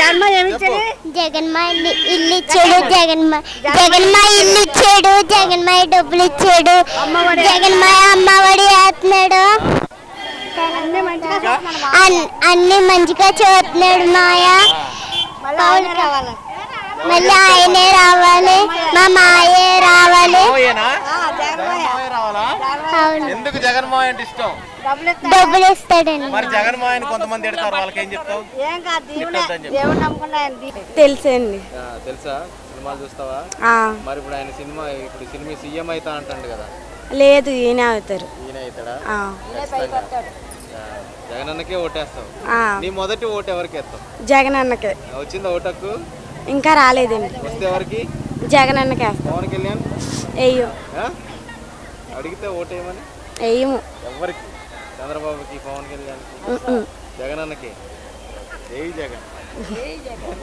జగన్మాయ డబ్బులు ఇచ్చాడు, జగన్మాయ అమ్మఒడి వేస్తున్నాడు, అన్ని మంచిగా చేస్తున్నాడు మాయ. మళ్ళీ ఆయనే రావాలి, మా మాయే రావాలి. ఎందుకు జగన్మోహన్ అంటే ఇష్టం? డబ్బులు ఇస్తాడండి. మరి జగన్మోహన్ కొంతమంది ఎడతారు, వాళ్ళకి ఏం చెప్తావు? ఏం కాదు, దేవుణ్ణి నమ్ముకున్నాయండి. తెలుసండి. తెలుసా? సినిమాలు చూస్తావా? మరి ఇప్పుడు ఆయన సినిమా సీఎం అవుతా అంటాడు కదా. లేదు, ఈయన అవుతారు. ఈయన అవుతాడా? జగన్ అన్నకే ఓటేస్తావు. నీ మొదటి ఓటు ఎవరికి వేస్తావు? జగన్ అన్నకే. వచ్చిందా ఓటకు? ఇంకా రాలేదండి. వస్తే ఎవరికి? జగన్ అన్నకే. పవన్ కళ్యాణ్ అయ్యో అడిగితే ఓటేయమని ఏమో ఎవరికి? చంద్రబాబుకి, పవన్ కళ్యాణ్కి, జగన్ అన్నకి. జై జగన్.